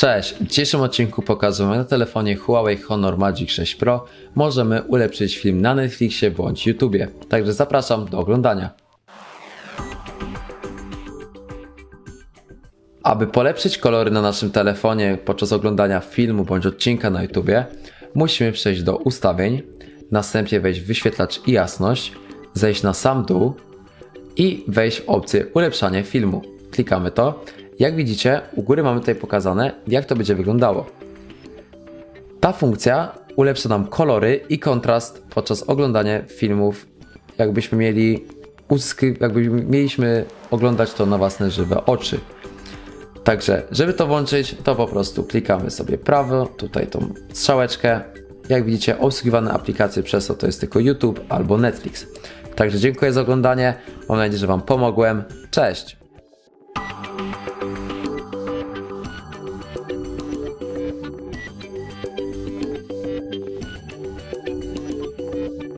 Cześć! W dzisiejszym odcinku pokazuję, jak na telefonie Huawei Honor Magic 6 Pro możemy ulepszyć film na Netflixie bądź YouTubie. Także zapraszam do oglądania. Aby polepszyć kolory na naszym telefonie podczas oglądania filmu bądź odcinka na YouTubie, musimy przejść do ustawień, następnie wejść w wyświetlacz i jasność, zejść na sam dół i wejść w opcję ulepszanie filmu. Klikamy to. Jak widzicie, u góry mamy tutaj pokazane, jak to będzie wyglądało. Ta funkcja ulepsza nam kolory i kontrast podczas oglądania filmów, jakbyśmy mieliśmy oglądać to na własne żywe oczy. Także, żeby to włączyć, to po prostu klikamy sobie prawo, tutaj tą strzałeczkę. Jak widzicie, obsługiwane aplikacje przez to jest tylko YouTube albo Netflix. Także dziękuję za oglądanie, mam nadzieję, że Wam pomogłem. Cześć!